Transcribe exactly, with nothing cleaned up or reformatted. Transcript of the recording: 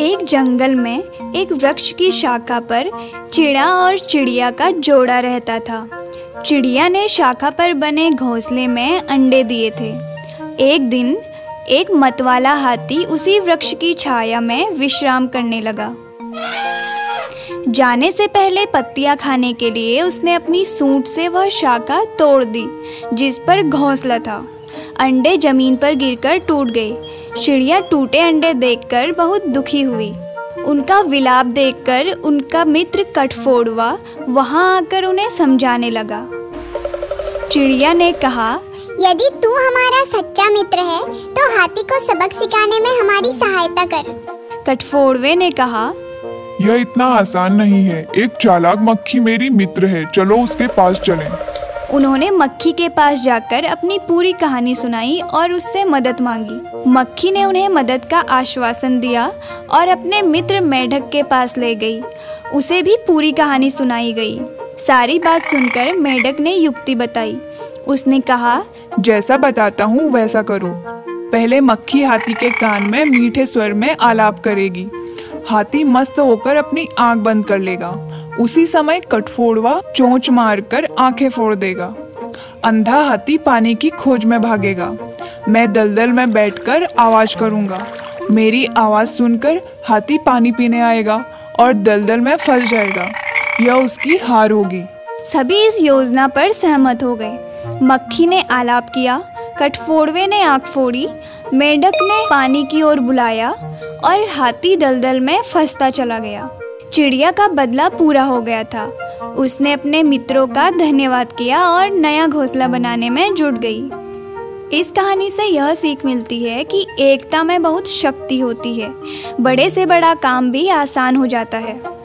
एक जंगल में एक वृक्ष की शाखा पर चिड़ा और चिड़िया का जोड़ा रहता था। चिड़िया ने शाखा पर बने घोंसले में अंडे दिए थे। एक दिन एक मतवाला हाथी उसी वृक्ष की छाया में विश्राम करने लगा। जाने से पहले पत्तियां खाने के लिए उसने अपनी सूंड से वह शाखा तोड़ दी जिस पर घोंसला था। अंडे जमीन पर गिरकर टूट गए। चिड़िया टूटे अंडे देखकर बहुत दुखी हुई। उनका विलाप देखकर उनका मित्र कठफोड़वा वहां आकर उन्हें समझाने लगा। चिड़िया ने कहा, यदि तू हमारा सच्चा मित्र है तो हाथी को सबक सिखाने में हमारी सहायता कर। कठफोड़वे ने कहा, यह इतना आसान नहीं है। एक चालाक मक्खी मेरी मित्र है, चलो उसके पास चलें। उन्होंने मक्खी के पास जाकर अपनी पूरी कहानी सुनाई और उससे मदद मांगी। मक्खी ने उन्हें मदद का आश्वासन दिया और अपने मित्र मेढक के पास ले गई। उसे भी पूरी कहानी सुनाई गई। सारी बात सुनकर मेढक ने युक्ति बताई। उसने कहा, जैसा बताता हूँ वैसा करो। पहले मक्खी हाथी के कान में मीठे स्वर में आलाप करेगी। हाथी मस्त होकर अपनी आंख बंद कर लेगा। उसी समय कठफोड़वा चोंच मारकर आंखें फोड़ देगा। अंधा हाथी पानी की खोज में भागेगा। मैं दलदल में बैठकर आवाज करूंगा। मेरी आवाज सुनकर हाथी पानी पीने आएगा और दलदल में फंस जाएगा। यह उसकी हार होगी। सभी इस योजना पर सहमत हो गए। मक्खी ने आलाप किया, कठफोड़वे ने आंख फोड़ी, मेंढक ने पानी की ओर बुलाया और हाथी दलदल में फंसता चला गया। चिड़िया का बदला पूरा हो गया था। उसने अपने मित्रों का धन्यवाद किया और नया घोंसला बनाने में जुट गई। इस कहानी से यह सीख मिलती है कि एकता में बहुत शक्ति होती है। बड़े से बड़ा काम भी आसान हो जाता है।